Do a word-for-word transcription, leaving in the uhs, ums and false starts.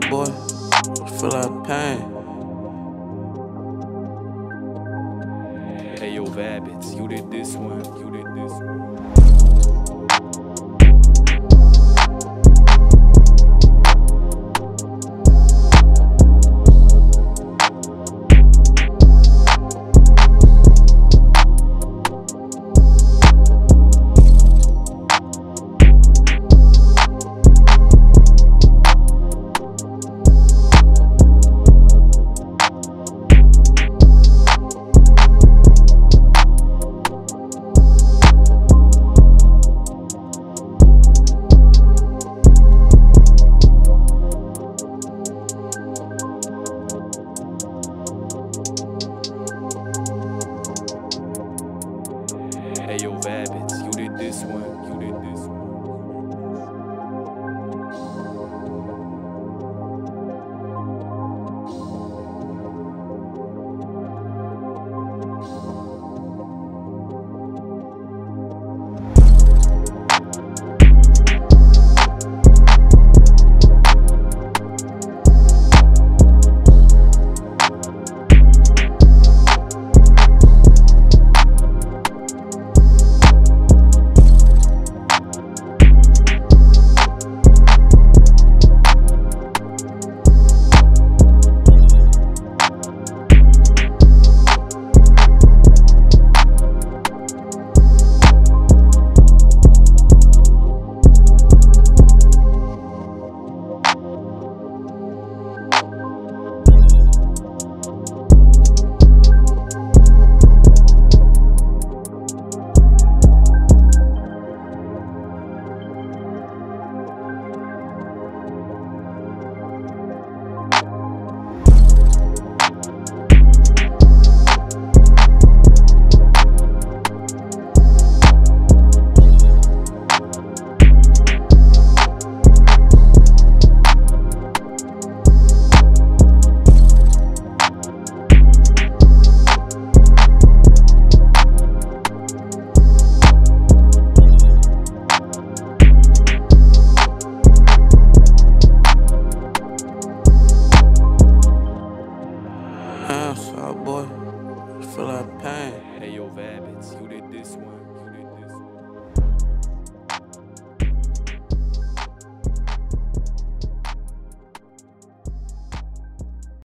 my boy, I feel like pain. Hey yo, Vabits, you did this one, you did this one. Hey yo, Vabits, you did this one, you did this one. Boy, I feel like pain. Hey yo, Vabits, you did this one.